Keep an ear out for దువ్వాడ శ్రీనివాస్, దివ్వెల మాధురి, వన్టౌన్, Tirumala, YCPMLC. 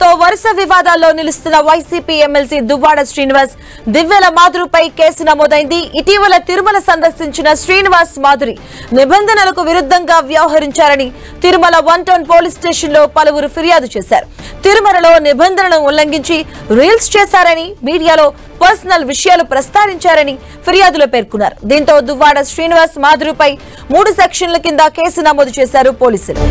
తో వరుస వివాదాల్లో నిలుస్తున్న YCPMLC దువ్వాడ శ్రీనివాస్, దివ్వెల మాధురిపై కేసు నమోదైంది. ఇటీవల తిరుమల సందర్శించిన శ్రీనివాస్ మాధురి నిబంధనలకు విరుద్ధంగా వ్యవహరించారని Tirumala one town police station లో పలువురు ఫిర్యాదు చేశారు. తిరుమలలో నిబంధనలను ఉల్లంఘించి రీల్స్ చేశారని, మీడియాలో పర్సనల్ విషయాలు ప్రస్తావించారని ఫిర్యాదులో పేర్కొన్నారు. దీంతో దువ్వాడ శ్రీనివాస్ మాధురిపై 3 సెక్షన్ల కింద కేసు నమోదు చేశారు పోలీసులు.